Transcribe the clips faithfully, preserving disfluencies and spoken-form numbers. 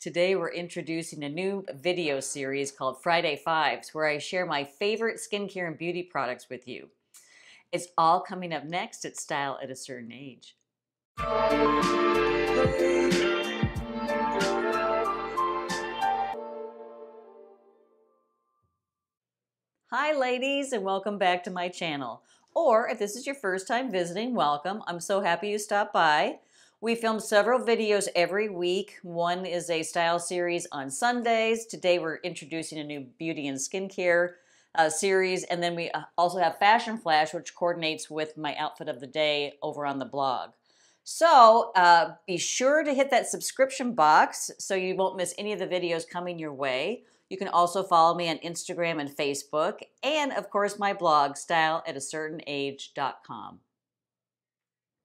Today we're introducing a new video series called Friday Fives, where I share my favorite skincare and beauty products with you. It's all coming up next at Style at a Certain Age. Hi ladies, and welcome back to my channel. Or if this is your first time visiting, welcome. I'm so happy you stopped by. We film several videos every week. One is a style series on Sundays. Today we're introducing a new beauty and skincare uh, series. And then we also have Fashion Flash, which coordinates with my outfit of the day over on the blog. So uh, be sure to hit that subscription box so you won't miss any of the videos coming your way. You can also follow me on Instagram and Facebook. And of course my blog, style at a certain age dot com.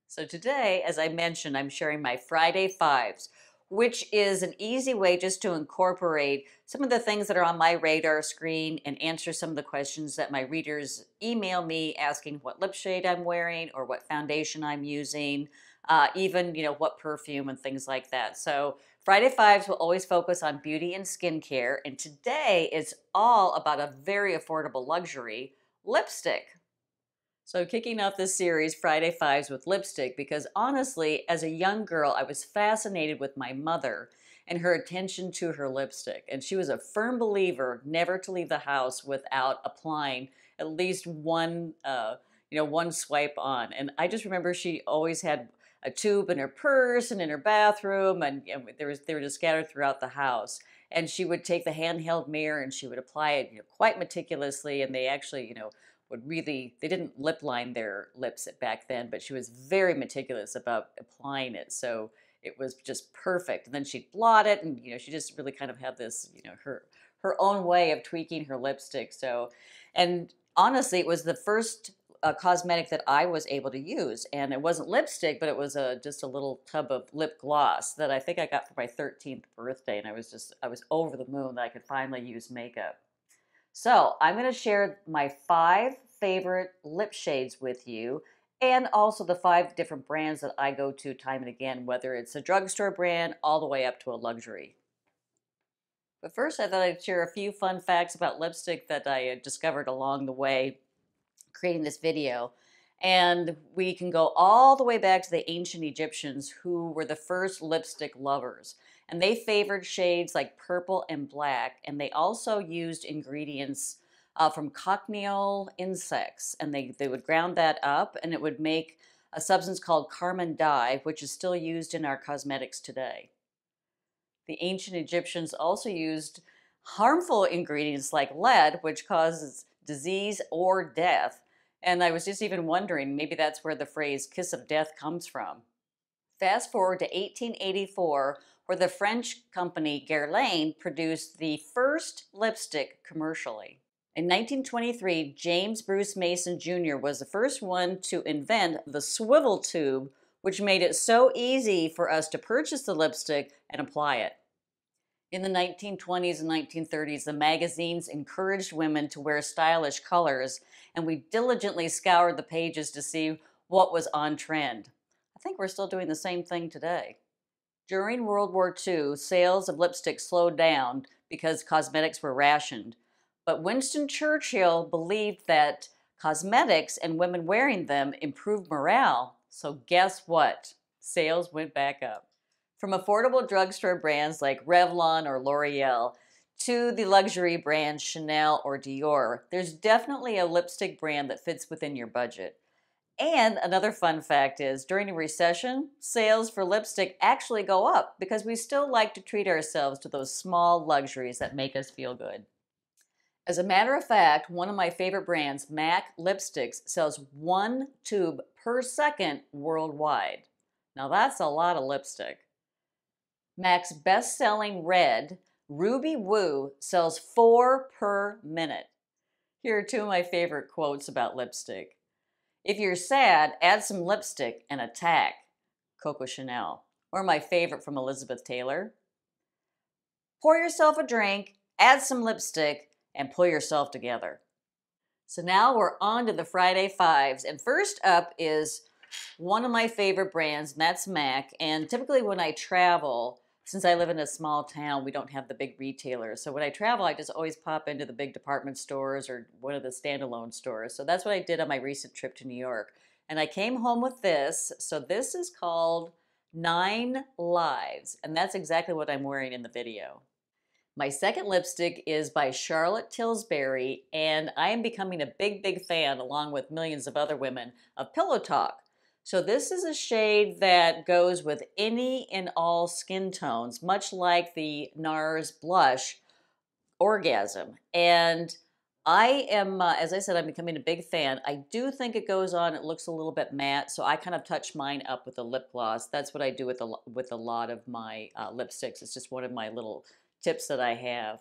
So today, as I mentioned, I'm sharing my Friday Fives, which is an easy way just to incorporate some of the things that are on my radar screen and answer some of the questions that my readers email me asking what lip shade I'm wearing or what foundation I'm using, uh, even, you know, what perfume and things like that. So Friday Fives will always focus on beauty and skincare, and today it's all about a very affordable luxury, lipstick. So kicking off this series, Friday Fives, with lipstick, because honestly, as a young girl, I was fascinated with my mother and her attention to her lipstick. And she was a firm believer never to leave the house without applying at least one, uh, you know, one swipe on. And I just remember she always had a tube in her purse and in her bathroom, and, and there was, they were just scattered throughout the house. And she would take the handheld mirror and she would apply it, you know, quite meticulously, and they actually, you know, would really, they didn't lip line their lips back then, but she was very meticulous about applying it. So it was just perfect. And then she'd blot it, and, you know, she just really kind of had this, you know, her, her own way of tweaking her lipstick. So, and honestly, it was the first uh, cosmetic that I was able to use. And it wasn't lipstick, but it was a, just a little tub of lip gloss that I think I got for my thirteenth birthday. And I was just, I was over the moon that I could finally use makeup. So I'm going to share my five favorite lip shades with you, and also the five different brands that I go to time and again, whether it's a drugstore brand all the way up to a luxury. But first, I thought I'd share a few fun facts about lipstick that I had discovered along the way creating this video. And we can go all the way back to the ancient Egyptians, who were the first lipstick lovers. And they favored shades like purple and black, and they also used ingredients uh, from cochineal insects. And they, they would ground that up, and it would make a substance called carmine dye, which is still used in our cosmetics today. The ancient Egyptians also used harmful ingredients like lead, which causes disease or death. And I was just even wondering, maybe that's where the phrase kiss of death comes from. Fast forward to eighteen eighty-four, where the French company Guerlain produced the first lipstick commercially. In nineteen twenty-three, James Bruce Mason Junior was the first one to invent the swivel tube, which made it so easy for us to purchase the lipstick and apply it. In the nineteen twenties and nineteen thirties, the magazines encouraged women to wear stylish colors, and we diligently scoured the pages to see what was on trend. I think we're still doing the same thing today. During World War Two, sales of lipstick slowed down because cosmetics were rationed. But Winston Churchill believed that cosmetics and women wearing them improved morale. So guess what? Sales went back up. From affordable drugstore brands like Revlon or L'Oreal to the luxury brands Chanel or Dior, there's definitely a lipstick brand that fits within your budget. And another fun fact is, during a recession, sales for lipstick actually go up because we still like to treat ourselves to those small luxuries that make us feel good. As a matter of fact, one of my favorite brands, MAC lipsticks, sells one tube per second worldwide. Now that's a lot of lipstick. MAC's best-selling red, Ruby Woo, sells four per minute. Here are two of my favorite quotes about lipstick. "If you're sad, add some lipstick and attack," Coco Chanel. Or my favorite from Elizabeth Taylor, "Pour yourself a drink, add some lipstick, and pull yourself together." So now we're on to the Friday Fives. And first up is one of my favorite brands, and that's MAC. And typically when I travel, since I live in a small town, we don't have the big retailers. So when I travel, I just always pop into the big department stores or one of the standalone stores. So that's what I did on my recent trip to New York. And I came home with this. So this is called Nine Lives. And that's exactly what I'm wearing in the video. My second lipstick is by Charlotte Tilbury, and I am becoming a big, big fan, along with millions of other women, of Pillow Talk. So this is a shade that goes with any and all skin tones, much like the NARS blush Orgasm. And I am, uh, as I said, I'm becoming a big fan. I do think it goes on, it looks a little bit matte, so I kind of touch mine up with a lip gloss. That's what I do with a, with a lot of my uh, lipsticks. It's just one of my little tips that I have.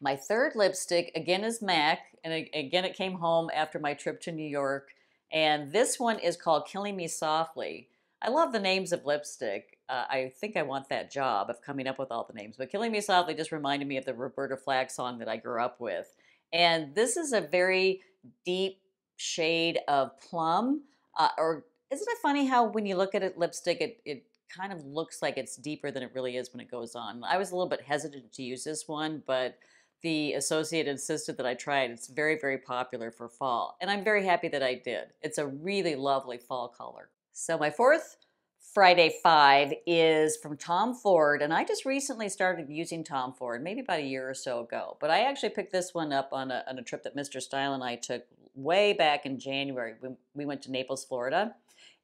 My third lipstick, again, is MAC, and again, it came home after my trip to New York, and this one is called Killing Me Softly. I love the names of lipstick. Uh, I think I want that job of coming up with all the names, but Killing Me Softly just reminded me of the Roberta Flack song that I grew up with, and this is a very deep shade of plum, uh, or isn't it funny how when you look at it, lipstick, it, it kind of looks like it's deeper than it really is when it goes on. I was a little bit hesitant to use this one, but the associate insisted that I try it. It's very, very popular for fall, and I'm very happy that I did. It's a really lovely fall color. So my fourth Friday Five is from Tom Ford, and I just recently started using Tom Ford, maybe about a year or so ago, but I actually picked this one up on a, on a trip that Mister Style and I took way back in January. We, we went to Naples, Florida,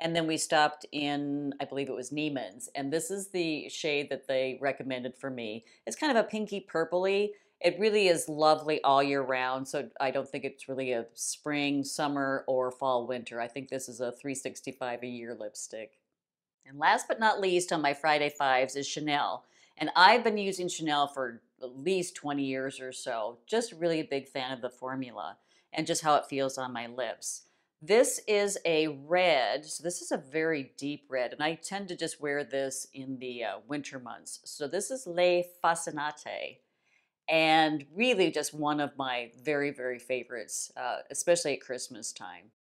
and then we stopped in, I believe it was Neiman's, and this is the shade that they recommended for me. It's kind of a pinky purpley. It really is lovely all year round, so I don't think it's really a spring, summer, or fall, winter. I think this is a three sixty-five a year lipstick. And last but not least on my Friday Fives is Chanel. And I've been using Chanel for at least twenty years or so. Just really a big fan of the formula and just how it feels on my lips. This is a red, so this is a very deep red, and I tend to just wear this in the uh, winter months. So this is Le Fascinate, and really just one of my very, very favorites, uh, especially at Christmas time.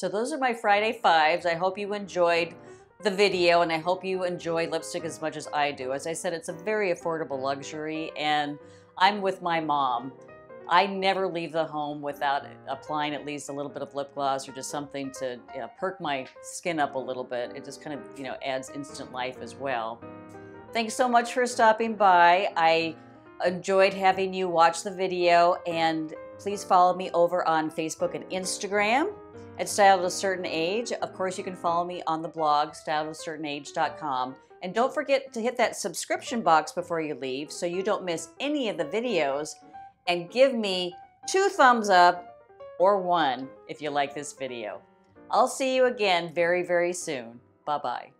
So those are my Friday Fives. I hope you enjoyed the video, and I hope you enjoy lipstick as much as I do. As I said, it's a very affordable luxury, and I'm with my mom. I never leave the home without applying at least a little bit of lip gloss or just something to, you know, perk my skin up a little bit. It just kind of, you know, adds instant life as well. Thanks so much for stopping by. I enjoyed having you watch the video, and please follow me over on Facebook and Instagram at Styled a Certain Age. Of course, you can follow me on the blog, styled a certain age dot com. And don't forget to hit that subscription box before you leave so you don't miss any of the videos. And give me two thumbs up or one if you like this video. I'll see you again very, very soon. Bye-bye.